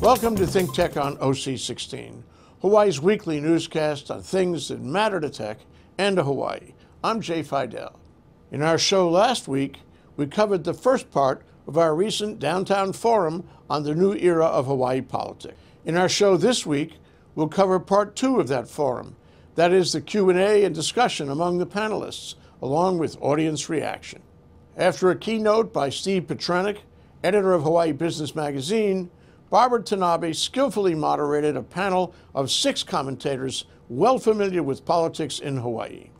Welcome to Think Tech on OC16, Hawaii's weekly newscast on things that matter to tech and to Hawaii. I'm Jay Fidel. In our show last week, we covered the first part of our recent downtown forum on the new era of Hawaii politics. In our show this week, we'll cover part two of that forum. That is the Q&A and discussion among the panelists, along with audience reaction. After a keynote by Steve Petrenik, editor of Hawaii Business Magazine, Barbara Tanabe skillfully moderated a panel of six commentators well familiar with politics in Hawaii.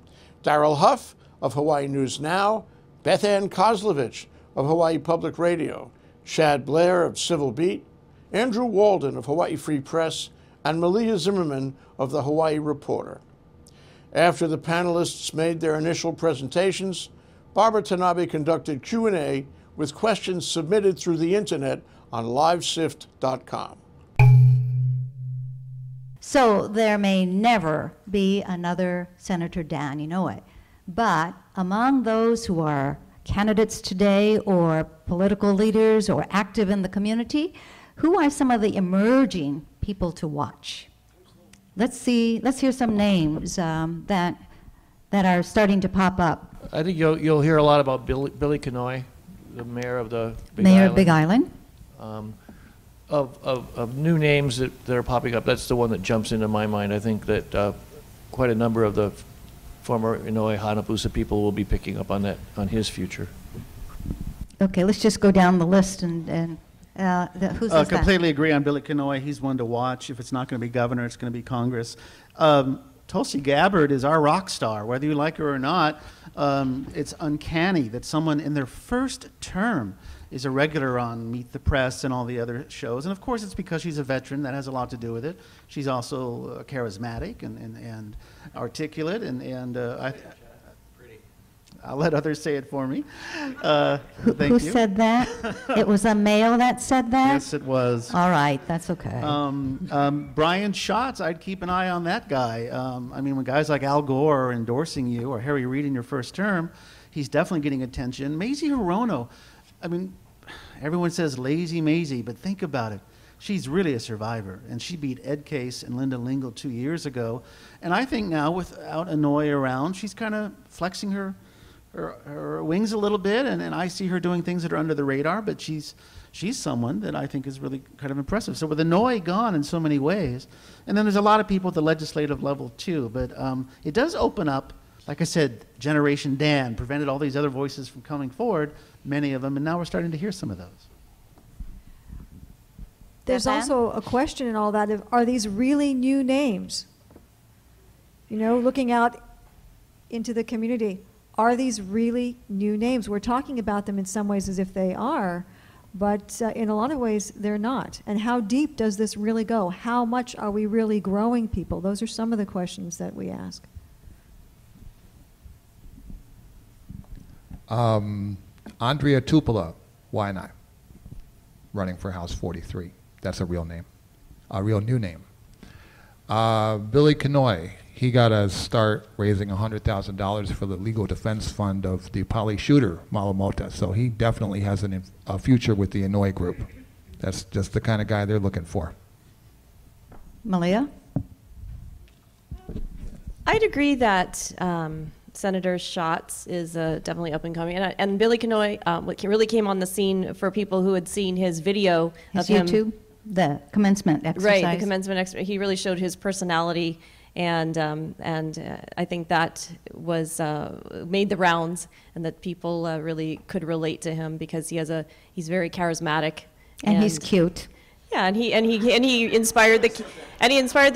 Daryl Huff of Hawaii News Now, Beth Ann Kozlovich of Hawaii Public Radio, Chad Blair of Civil Beat, Andrew Walden of Hawaii Free Press, and Malia Zimmerman of the Hawaii Reporter. After the panelists made their initial presentations, Barbara Tanabe conducted Q&A with questions submitted through the internet on liveshift.com. So there may never be another Senator Dan Inouye, but among those who are candidates today or political leaders or active in the community, who are some of the emerging people to watch? Let's hear some names that are starting to pop up. I think you'll hear a lot about Billy Kenoi, the mayor of the Big Island. Of new names that are popping up, that's the one that jumps into my mind. I think that quite a number of the former Inouye Hanapusa people will be picking up on that, on his future. Okay, let's just go down the list and completely agree on Billy Kenoi. He's one to watch. If it's not going to be governor, it's going to be Congress. Tulsi Gabbard is our rock star, whether you like her or not. It's uncanny that someone in their first term is a regular on Meet the Press and all the other shows. And of course, it's because she's a veteran. That has a lot to do with it. She's also charismatic and articulate I'll let others say it for me. Who said that? It was a male that said that? Yes, it was. All right, that's okay. Brian Schatz, I'd keep an eye on that guy. I mean, when guys like Al Gore are endorsing you or Harry Reid in your first term, he's definitely getting attention. Mazie Hirono, I mean, everyone says lazy Mazie, but think about it. She's really a survivor, and she beat Ed Case and Linda Lingle 2 years ago. And I think now, without Inouye around, she's kind of flexing her wings a little bit, and I see her doing things that are under the radar, but she's someone that I think is really kind of impressive. So with Inouye gone in so many ways, and then there's a lot of people at the legislative level too, but it does open up, like I said, Generation Dan prevented all these other voices from coming forward, many of them, and now we're starting to hear some of those. There's also a question in all that of, are these really new names? You know, looking out into the community. Are these really new names? We're talking about them in some ways as if they are, but in a lot of ways they're not. And how deep does this really go? How much are we really growing people? Those are some of the questions that we ask. Andrea Tupela, Waianae, running for House 43. That's a real name, a real new name. Billy Kenoi. He got to start raising $100,000 for the legal defense fund of the poly shooter, Malamota. So he definitely has a future with the Inouye group. That's just the kind of guy they're looking for. Malia? I'd agree that Senator Schatz is definitely up and coming. And Billy Kenoi really came on the scene for people who had seen his video of him. The commencement exercise. Right, the commencement exercise. He really showed his personality. And I think that was made the rounds, and that people really could relate to him because he's very charismatic, and he's cute. Yeah, and he inspired the kids. He inspired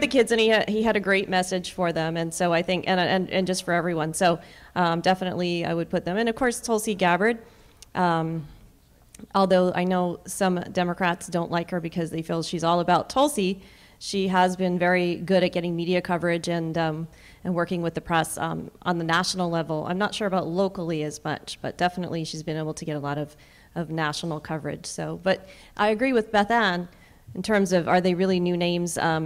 the kids, and he had a great message for them. And so I think and just for everyone. So definitely I would put them. And of course Tulsi Gabbard. Although I know some Democrats don't like her because they feel she's all about Tulsi. She has been very good at getting media coverage and working with the press on the national level. I'm not sure about locally as much, but definitely she's been able to get a lot of national coverage. So, but I agree with Beth Ann in terms of, are they really new names? I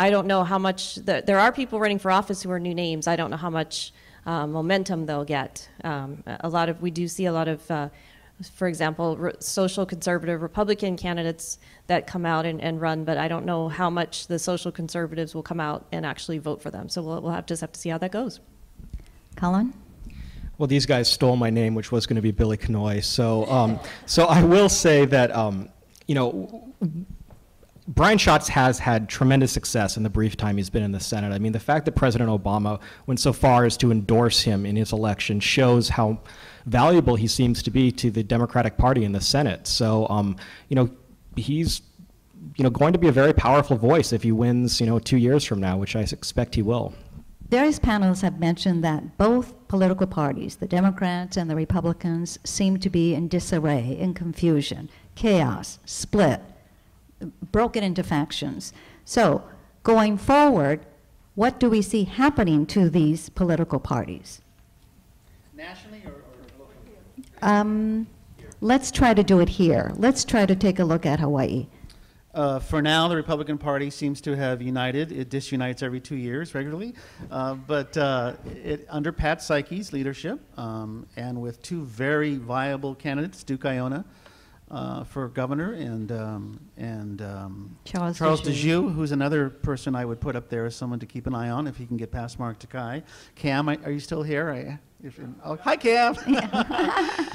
don't know how much, there are people running for office who are new names. I don't know how much momentum they'll get. We do see a lot of for example, social conservative Republican candidates that come out and run, but I don't know how much the social conservatives will come out and actually vote for them. So we'll have, just have to see how that goes. Colin? Well, these guys stole my name, which was going to be Billy Kenoi. So, so I will say that, you know, Brian Schatz has had tremendous success in the brief time he's been in the Senate. I mean, the fact that President Obama went so far as to endorse him in his election shows how valuable he seems to be to the Democratic Party in the Senate. So, you know, he's, you know, going to be a very powerful voice if he wins, you know, 2 years from now, which I expect he will. Various panelists have mentioned that both political parties, the Democrats and the Republicans, seem to be in disarray, in confusion, chaos, split, broken into factions. So going forward, what do we see happening to these political parties? Nationally or locally? Let's try to do it here. Let's try to take a look at Hawaii. For now, the Republican Party seems to have united. It disunites every 2 years regularly. Under Pat Saiki's leadership, and with two very viable candidates, Duke Iona, for governor, and Charles Djou, who's another person I would put up there as someone to keep an eye on if he can get past Mark Takai. Cam, are you still here? Hi, Cam. Yeah.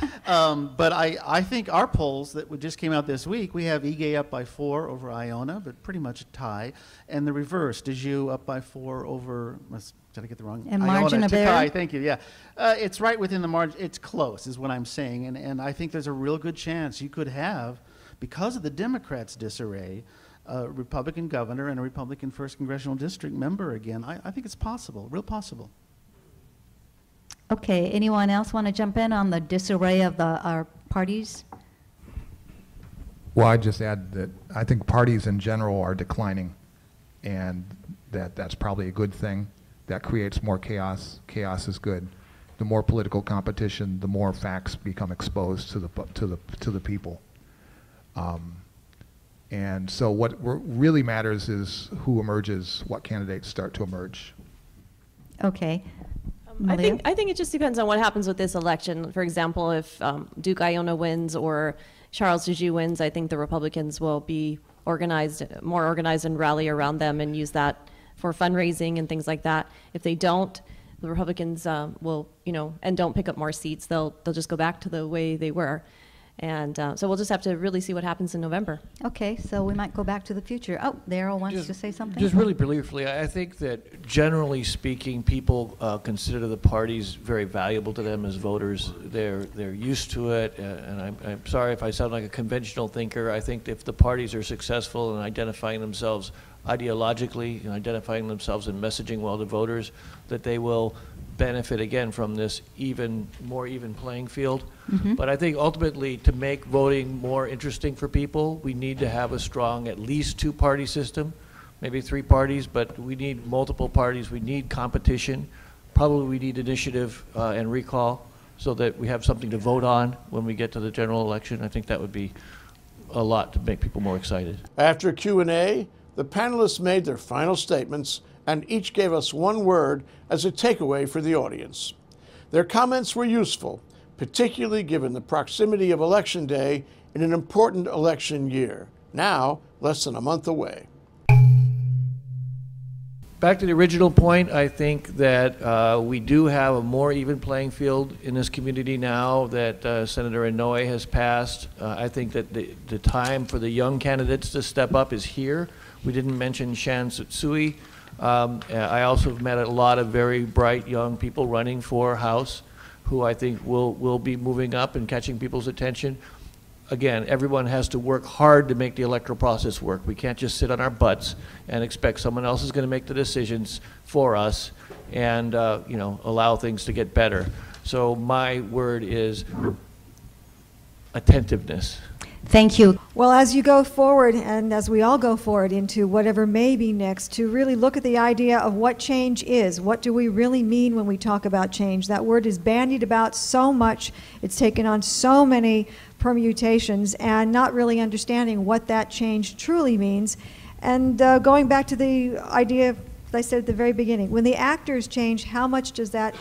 But I think our polls that just came out this week, we have Ige up by 4 over Iona, but pretty much a tie, and the reverse, Djou up by 4 over. Did I get the wrong? And margin of error. Thank you, yeah. It's right within the margin. It's close is what I'm saying. And I think there's a real good chance you could have, because of the Democrats' disarray, a Republican governor and a Republican first congressional district member again. I think it's possible, real possible. Okay, anyone else want to jump in on the disarray of our parties? Well, I'd just add that I think parties in general are declining, and that's probably a good thing. That creates more chaos. Chaos is good. The more political competition, the more facts become exposed to the people. And so, what really matters is who emerges, what candidates start to emerge. Okay. I think it just depends on what happens with this election. For example, if Duke Iona wins or Charles Djou wins, I think the Republicans will be organized, more organized, and rally around them and use that for fundraising and things like that. If they don't, the Republicans will, you know, and don't pick up more seats, they'll just go back to the way they were. And so we'll just have to really see what happens in November. Okay, so we might go back to the future. Oh, Daryl wants to say something. Just really briefly, I think that generally speaking, people consider the parties very valuable to them as voters. They're used to it, and I'm sorry if I sound like a conventional thinker. I think if the parties are successful in identifying themselves ideologically, and identifying themselves and messaging well to voters, that they will benefit again from this more even playing field. Mm-hmm. But I think ultimately, to make voting more interesting for people, we need to have a strong at least two-party system, maybe 3 parties, but we need multiple parties. We need competition. Probably we need initiative and recall so that we have something to vote on when we get to the general election. I think that would be a lot to make people more excited. After Q&A, the panelists made their final statements, and each gave us one word as a takeaway for the audience. Their comments were useful, particularly given the proximity of Election Day in an important election year, now less than a month away. Back to the original point, I think that we do have a more even playing field in this community now that Senator Inouye has passed. I think that the time for the young candidates to step up is here. We didn't mention Shan Tsutsui. I also have met a lot of very bright young people running for House who I think will be moving up and catching people's attention. Again, everyone has to work hard to make the electoral process work. We can't just sit on our butts and expect someone else is going to make the decisions for us and you know, allow things to get better. So my word is attentiveness. Thank you. Well, as you go forward, and as we all go forward into whatever may be next, to really look at the idea of what change is. What do we really mean when we talk about change? That word is bandied about so much. It's taken on so many permutations, and not really understanding what that change truly means. And going back to the idea that I said at the very beginning, when the actors change, how much does that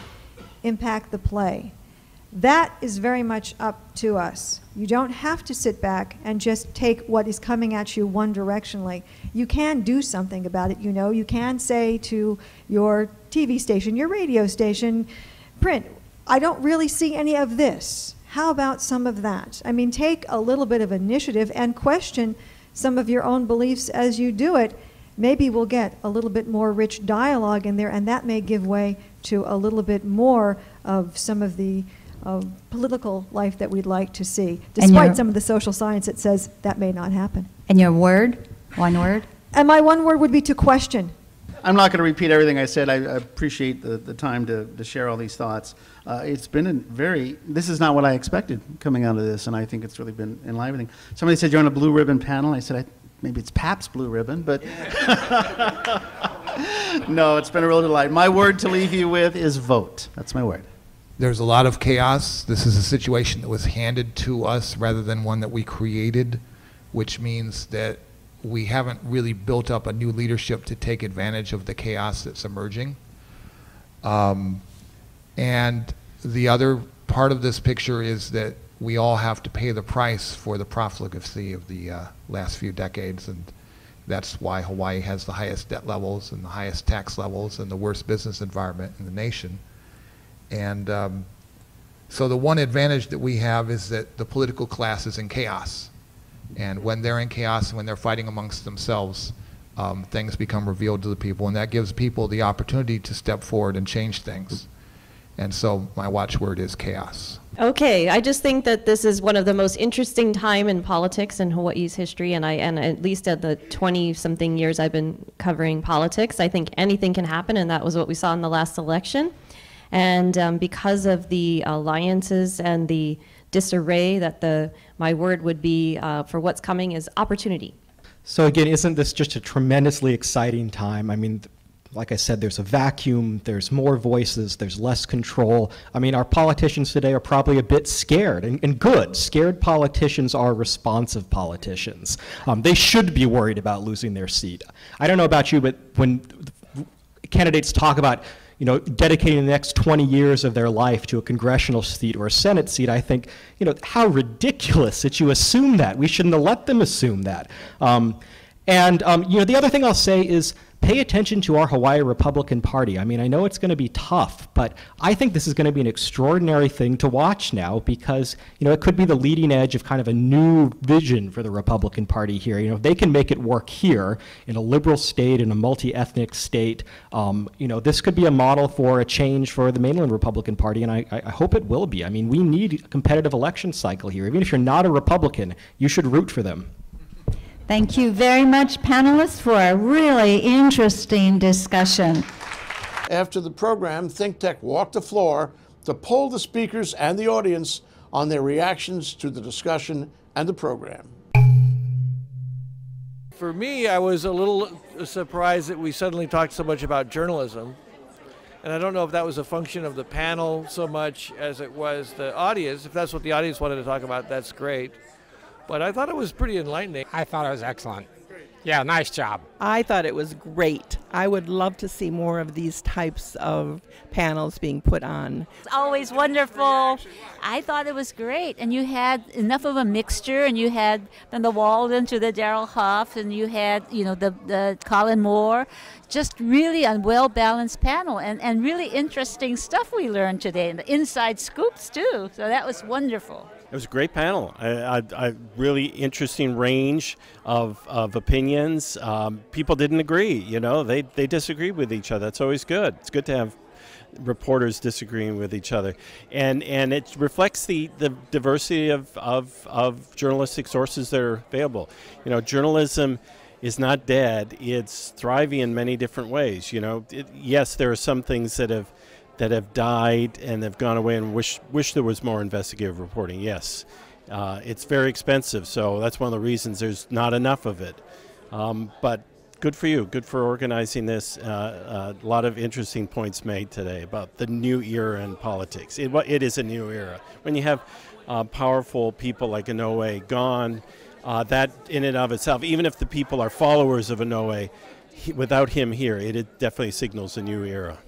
impact the play? That is very much up to us. You don't have to sit back and just take what is coming at you one directionally. You can do something about it, you know. You can say to your TV station, your radio station, print, I don't really see any of this. How about some of that? I mean, take a little bit of initiative and question some of your own beliefs as you do it. Maybe we'll get a little bit more rich dialogue in there, and that may give way to a little bit more of some of the political life that we'd like to see, despite some of the social science that says that may not happen. And your word, one word? And my one word would be to question. I'm not going to repeat everything I said. I appreciate the time to share all these thoughts. It's been a very, this is not what I expected coming out of this, and I think it's really been enlivening. Somebody said, you're on a blue ribbon panel. I said, maybe it's Pap's blue ribbon, but no, it's been a real delight. My word to leave you with is vote. That's my word. There's a lot of chaos. This is a situation that was handed to us rather than one that we created, which means that we haven't really built up a new leadership to take advantage of the chaos that's emerging. And the other part of this picture is that we all have to pay the price for the profligacy of the last few decades, and that's why Hawaii has the highest debt levels and the highest tax levels and the worst business environment in the nation. And so the one advantage that we have is that the political class is in chaos. And when they're in chaos and when they're fighting amongst themselves, things become revealed to the people, and that gives people the opportunity to step forward and change things. And so my watchword is chaos. Okay, I just think that this is one of the most interesting time in politics in Hawaii's history, and at least at the 20-something years I've been covering politics, I think anything can happen, and that was what we saw in the last election. And because of the alliances and the disarray, that my word would be for what's coming is opportunity. So again, isn't this just a tremendously exciting time? I mean, like I said, there's a vacuum, there's more voices, there's less control. I mean, our politicians today are probably a bit scared, and good. Scared politicians are responsive politicians. They should be worried about losing their seat. I don't know about you, but when candidates talk about, you know, dedicating the next 20 years of their life to a congressional seat or a Senate seat, I think, you know, how ridiculous that you assume that. We shouldn't have let them assume that. You know, the other thing I'll say is, pay attention to our Hawaii Republican Party. I mean, I know it's going to be tough, but I think this is going to be an extraordinary thing to watch now, because, you know, it could be the leading edge of kind of a new vision for the Republican Party here. You know, if they can make it work here in a liberal state, in a multi-ethnic state, you know, this could be a model for a change for the mainland Republican Party, and I hope it will be. I mean, we need a competitive election cycle here. Even if you're not a Republican, you should root for them. Thank you very much, panelists, for a really interesting discussion. After the program, Think Tech walked the floor to poll the speakers and the audience on their reactions to the discussion and the program. For me, I was a little surprised that we suddenly talked so much about journalism. And I don't know if that was a function of the panel so much as it was the audience. If that's what the audience wanted to talk about, that's great. But I thought it was pretty enlightening. I thought it was excellent. Yeah, nice job. I thought it was great. I would love to see more of these types of panels being put on. It's always wonderful. I thought it was great. And you had enough of a mixture, and you had the Walden to the Daryl Huff, and you had, you know, the Colin Moore. Just really a well-balanced panel, and really interesting stuff we learned today, and the inside scoops too. So that was wonderful. It was a great panel. I really interesting range of opinions. People didn't agree, you know. They disagreed with each other. That's always good. It's good to have reporters disagreeing with each other. And it reflects the diversity of journalistic sources that are available. You know, journalism is not dead. It's thriving in many different ways, you know. Yes, there are some things that have died and have gone away, and wish there was more investigative reporting. Yes, it's very expensive, so that's one of the reasons there's not enough of it. But good for you, good for organizing this. A lot of interesting points made today about the new era in politics. It is a new era. When you have powerful people like Inouye gone, that in and of itself, even if the people are followers of Inouye, without him here, it definitely signals a new era.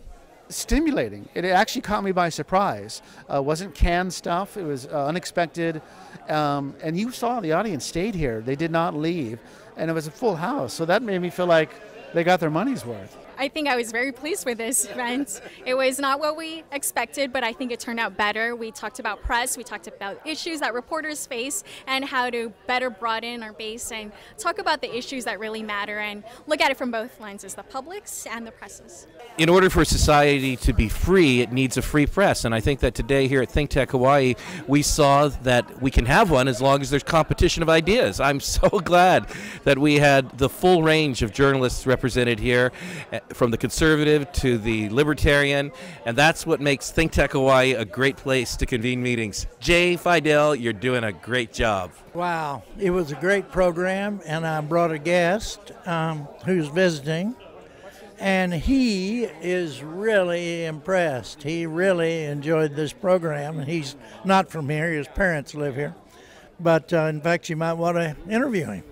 stimulating. It actually caught me by surprise. Wasn't canned stuff. It was unexpected. And you saw the audience stayed here. They did not leave. And it was a full house. So that made me feel like they got their money's worth. I think I was very pleased with this event. It was not what we expected, but I think it turned out better. We talked about press, we talked about issues that reporters face and how to better broaden our base and talk about the issues that really matter and look at it from both lenses, the public's and the press's. In order for society to be free, it needs a free press, and I think that today here at Think Tech Hawaii, we saw that we can have one as long as there's competition of ideas. I'm so glad that we had the full range of journalists represented here, from the conservative to the libertarian, and that's what makes Think Tech Hawaii a great place to convene meetings. Jay Fidel, you're doing a great job. Wow, it was a great program, and I brought a guest who's visiting, and he is really impressed. He really enjoyed this program. He's not from here, his parents live here, but in fact you might want to interview him.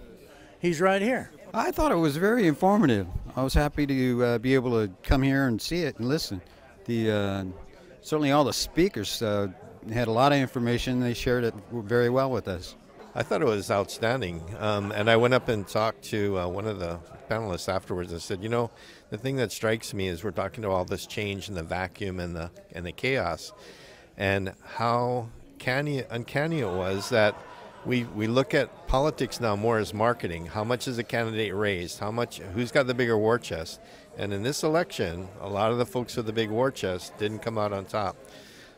He's right here. I thought it was very informative. I was happy to be able to come here and see it and listen. Certainly all the speakers had a lot of information. They shared it very well with us. I thought it was outstanding. And I went up and talked to one of the panelists afterwards and said, you know, the thing that strikes me is we're talking about all this change in the vacuum and the chaos, and how uncanny it was that we look at politics now more as marketing. How much is a candidate raised? How much? Who's got the bigger war chest? And in this election, a lot of the folks with the big war chest didn't come out on top.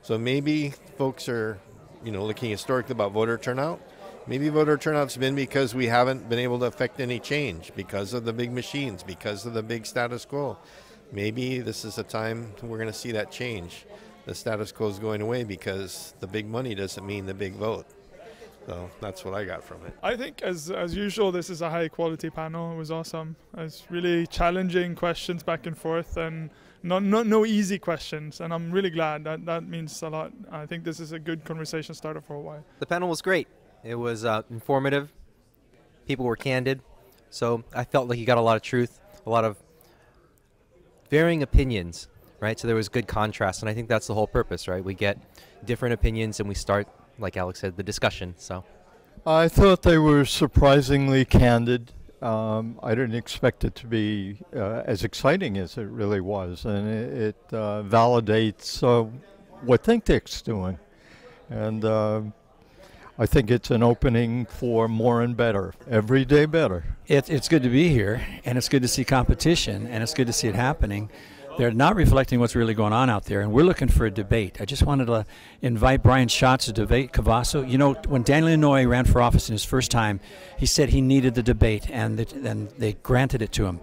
So maybe folks are, you know, looking historically about voter turnout. Maybe voter turnout's been because we haven't been able to affect any change because of the big machines, because of the big status quo. Maybe this is a time we're going to see that change. The status quo is going away because the big money doesn't mean the big vote. So that's what I got from it. I think, as usual, this is a high-quality panel. It was awesome. It's really challenging questions back and forth, and no easy questions. And I'm really glad. That means a lot. I think this is a good conversation starter for a while. The panel was great. It was informative. People were candid. So I felt like you got a lot of truth, a lot of varying opinions, right? So there was good contrast, and I think that's the whole purpose, right? We get different opinions, and we start, like Alex said, the discussion. So I thought they were surprisingly candid. I didn't expect it to be as exciting as it really was, and it validates what ThinkTech's doing, and I think it's an opening for more and better, every day better. It's good to be here, and it's good to see competition, and it's good to see it happening. They're not reflecting what's really going on out there, and we're looking for a debate. I just wanted to invite Brian Schatz to debate Cavasso. You know, when Dan Inouye ran for office in his first time, he said he needed the debate, and they granted it to him.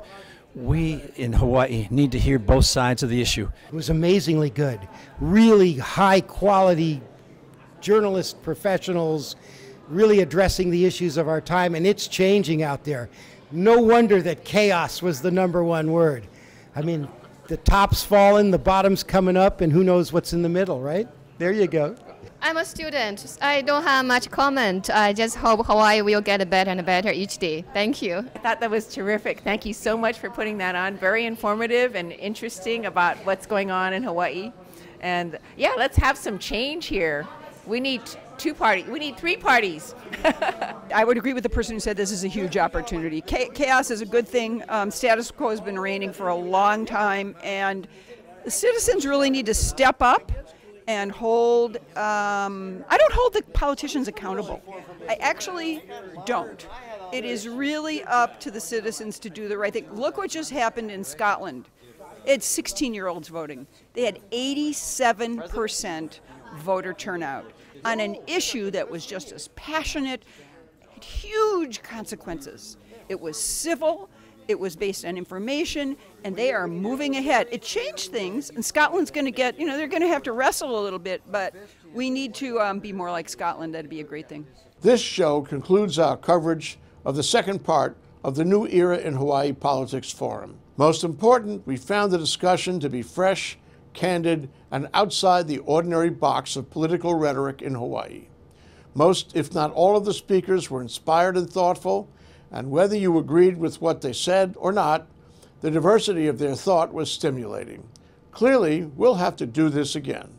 We in Hawaii need to hear both sides of the issue. It was amazingly good. Really high-quality journalist professionals really addressing the issues of our time, and it's changing out there. No wonder that chaos was the #1 word. I mean, the top's fallen, the bottom's coming up, and who knows what's in the middle, right? There you go. I'm a student. I don't have much comment. I just hope Hawaii will get better and better each day. Thank you. I thought that was terrific. Thank you so much for putting that on. Very informative and interesting about what's going on in Hawaii. And yeah, let's have some change here. We need two parties. We need three parties. I would agree with the person who said this is a huge opportunity. Chaos is a good thing. Status quo has been reigning for a long time, and the citizens really need to step up and hold. I don't hold the politicians accountable. I actually don't. It is really up to the citizens to do the right thing. Look what just happened in Scotland. It's 16-year-olds voting. They had 87% voter turnout on an issue that was just as passionate, had huge consequences. It was civil, it was based on information, and they are moving ahead. It changed things, and Scotland's going to get, you know, they're going to have to wrestle a little bit, but we need to be more like Scotland. That'd be a great thing. This show concludes our coverage of the second part of the New Era in Hawaii Politics Forum. Most important, we found the discussion to be fresh, candid, and outside the ordinary box of political rhetoric in Hawaii. Most, if not all, of the speakers were inspired and thoughtful, and whether you agreed with what they said or not, the diversity of their thought was stimulating. Clearly, we'll have to do this again.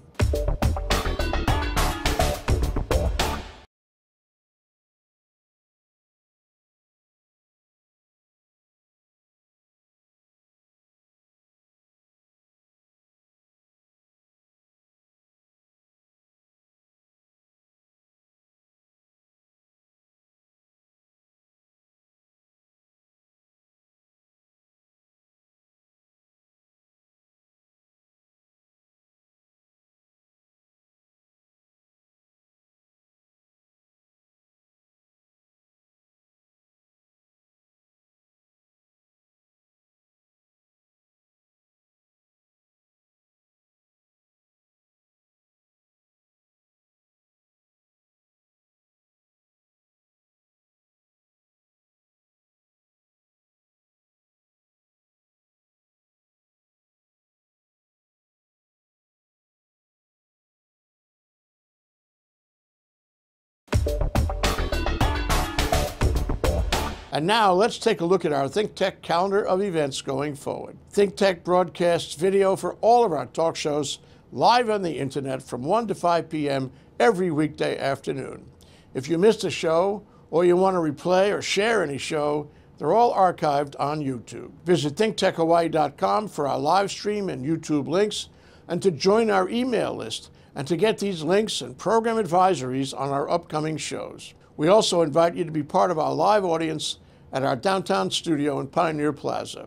And now let's take a look at our Think Tech calendar of events going forward. Think Tech broadcasts video for all of our talk shows live on the internet from 1 to 5 p.m. every weekday afternoon. If you missed a show or you want to replay or share any show, they're all archived on YouTube. Visit thinktechhawaii.com for our live stream and YouTube links and to join our email list and to get these links and program advisories on our upcoming shows. We also invite you to be part of our live audience at our downtown studio in Pioneer Plaza.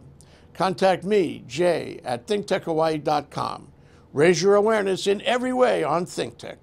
Contact me, Jay, at thinktechhawaii.com. Raise your awareness in every way on Think Tech.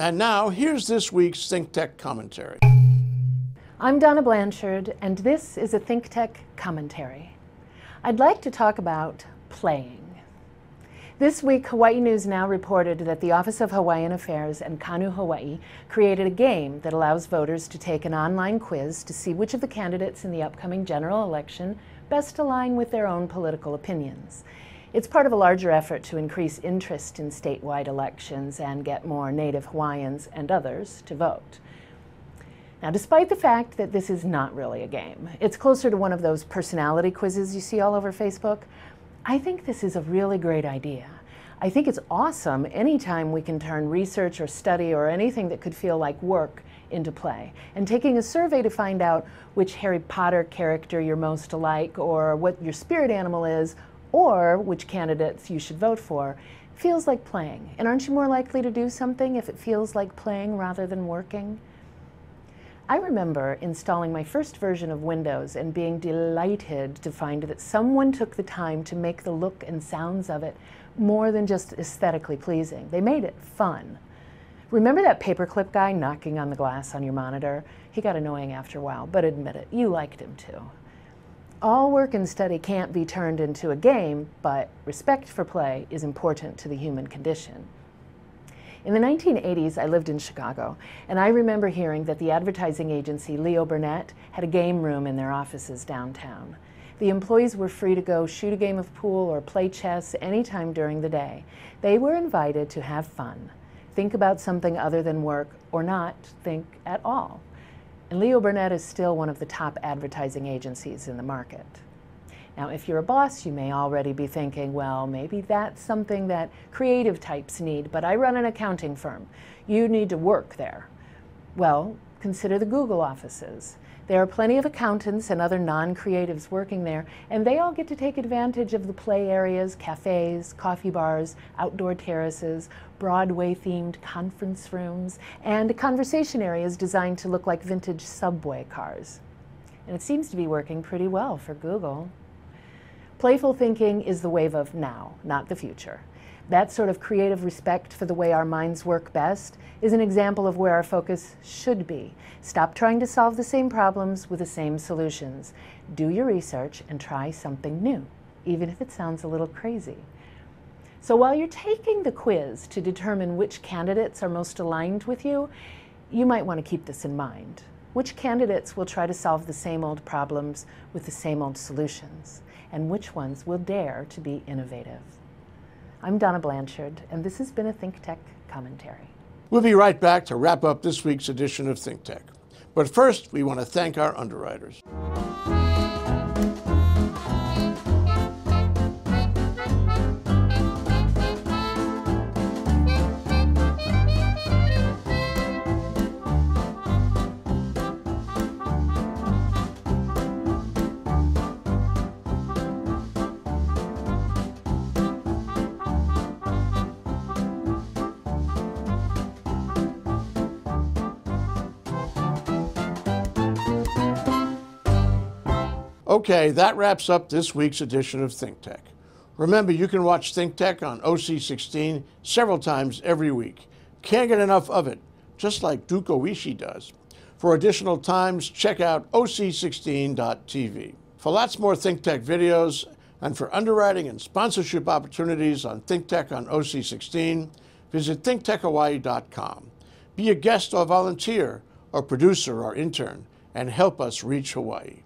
And now, here's this week's Think Tech Commentary. I'm Donna Blanchard, and this is a Think Tech Commentary. I'd like to talk about playing. This week, Hawaii News Now reported that the Office of Hawaiian Affairs and Kanu Hawaii created a game that allows voters to take an online quiz to see which of the candidates in the upcoming general election best align with their own political opinions. It's part of a larger effort to increase interest in statewide elections and get more Native Hawaiians and others to vote. Now, despite the fact that this is not really a game, it's closer to one of those personality quizzes you see all over Facebook, I think this is a really great idea. I think it's awesome anytime we can turn research or study or anything that could feel like work into play. And taking a survey to find out which Harry Potter character you're most alike or what your spirit animal is or which candidates you should vote for, feels like playing. And aren't you more likely to do something if it feels like playing rather than working? I remember installing my first version of Windows and being delighted to find that someone took the time to make the look and sounds of it more than just aesthetically pleasing. They made it fun. Remember that paperclip guy knocking on the glass on your monitor? He got annoying after a while, but admit it, you liked him too. All work and study can't be turned into a game, but respect for play is important to the human condition. In the 1980s, I lived in Chicago, and I remember hearing that the advertising agency Leo Burnett had a game room in their offices downtown. The employees were free to go shoot a game of pool or play chess anytime during the day. They were invited to have fun, think about something other than work, or not think at all. And Leo Burnett is still one of the top advertising agencies in the market. Now, if you're a boss, you may already be thinking, well, maybe that's something that creative types need, but I run an accounting firm. You need to work there. Well, consider the Google offices. There are plenty of accountants and other non-creatives working there, and they all get to take advantage of the play areas, cafes, coffee bars, outdoor terraces, Broadway-themed conference rooms, and conversation areas designed to look like vintage subway cars. And it seems to be working pretty well for Google. Playful thinking is the wave of now, not the future. That sort of creative respect for the way our minds work best is an example of where our focus should be. Stop trying to solve the same problems with the same solutions. Do your research and try something new, even if it sounds a little crazy. So while you're taking the quiz to determine which candidates are most aligned with you, you might want to keep this in mind. Which candidates will try to solve the same old problems with the same old solutions? And which ones will dare to be innovative? I'm Donna Blanchard, and this has been a Think Tech Commentary. We'll be right back to wrap up this week's edition of Think Tech. But first, we want to thank our underwriters. Okay, that wraps up this week's edition of Think Tech. Remember, you can watch Think Tech on OC16 several times every week. Can't get enough of it, just like Duke Oishi does. For additional times, check out OC16.tv. For lots more Think Tech videos and for underwriting and sponsorship opportunities on Think Tech on OC16, visit thinktechhawaii.com. Be a guest or volunteer or producer or intern and help us reach Hawaii.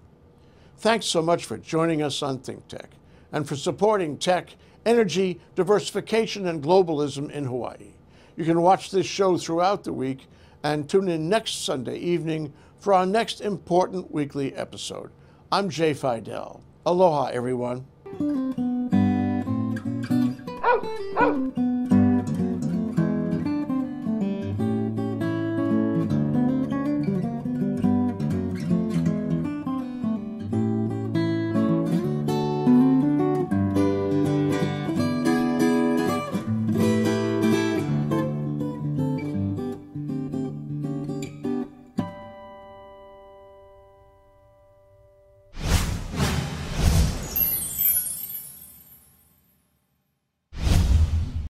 Thanks so much for joining us on Think Tech and for supporting tech, energy, diversification, and globalism in Hawaii. You can watch this show throughout the week and tune in next Sunday evening for our next important weekly episode. I'm Jay Fidel. Aloha, everyone.